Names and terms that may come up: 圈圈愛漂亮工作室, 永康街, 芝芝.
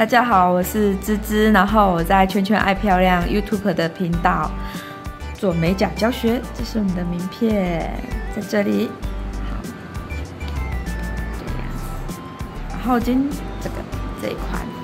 大家好，我是芝芝，然后我在圈圈爱漂亮 YouTube 的频道做美甲教学，这是我们的名片，在这里。好，这样。然后这个这一款。